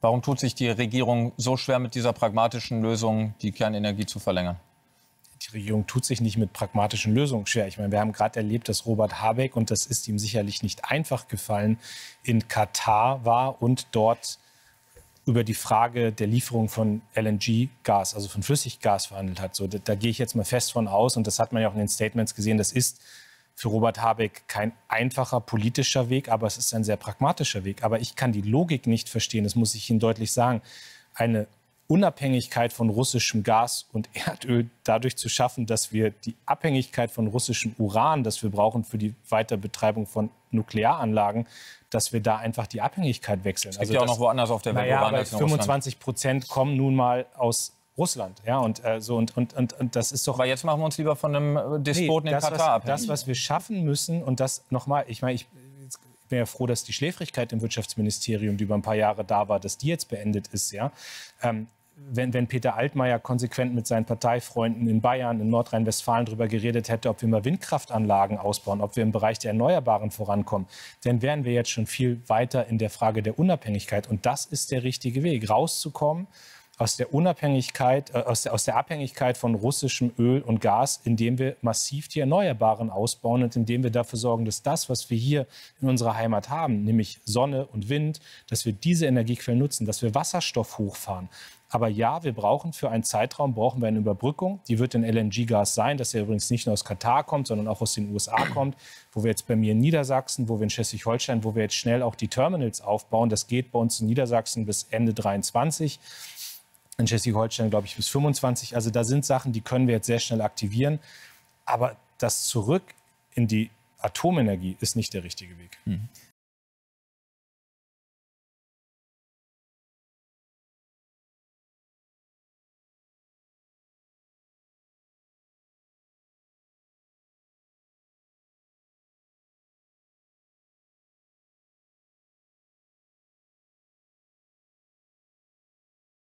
Warum tut sich die Regierung so schwer mit dieser pragmatischen Lösung, die Kernenergie zu verlängern? Die Regierung tut sich nicht mit pragmatischen Lösungen schwer. Ich meine, wir haben gerade erlebt, dass Robert Habeck, und das ist ihm sicherlich nicht einfach gefallen, in Katar war und dort über die Frage der Lieferung von LNG-Gas, also von Flüssiggas, verhandelt hat. So, da gehe ich jetzt mal fest von aus, und das hat man ja auch in den Statements gesehen, das ist für Robert Habeck kein einfacher politischer Weg, aber es ist ein sehr pragmatischer Weg. Aber ich kann die Logik nicht verstehen, das muss ich Ihnen deutlich sagen. Eine Unabhängigkeit von russischem Gas und Erdöl dadurch zu schaffen, dass wir die Abhängigkeit von russischem Uran, das wir brauchen für die Weiterbetreibung von Nuklearanlagen, dass wir da einfach die Abhängigkeit wechseln. Es gibt also ja auch noch woanders auf der Welt. Naja, aber 25% kommen nun mal aus Russland. Ja, und das ist doch. Aber jetzt machen wir uns lieber von einem Despoten in Katar abhängig. Das, was wir schaffen müssen, und das nochmal, ich meine, ich bin ja froh, dass die Schläfrigkeit im Wirtschaftsministerium, die über ein paar Jahre da war, dass die jetzt beendet ist. Ja? Wenn Peter Altmaier konsequent mit seinen Parteifreunden in Bayern, in Nordrhein-Westfalen darüber geredet hätte, ob wir mal Windkraftanlagen ausbauen, ob wir im Bereich der Erneuerbaren vorankommen, dann wären wir jetzt schon viel weiter in der Frage der Unabhängigkeit. Und das ist der richtige Weg, rauszukommen aus der Unabhängigkeit, aus der Abhängigkeit von russischem Öl und Gas, indem wir massiv die Erneuerbaren ausbauen und indem wir dafür sorgen, dass das, was wir hier in unserer Heimat haben, nämlich Sonne und Wind, dass wir diese Energiequellen nutzen, dass wir Wasserstoff hochfahren. Aber ja, wir brauchen für einen Zeitraum eine Überbrückung. Die wird in LNG-Gas sein, das ja übrigens nicht nur aus Katar kommt, sondern auch aus den USA kommt, wo wir jetzt bei mir in Niedersachsen, wo wir in Schleswig-Holstein, wo wir jetzt schnell auch die Terminals aufbauen. Das geht bei uns in Niedersachsen bis Ende 2023. In Schleswig-Holstein, glaube ich, bis 25. Also da sind Sachen, die können wir jetzt sehr schnell aktivieren. Aber das Zurück in die Atomenergie ist nicht der richtige Weg. Mhm.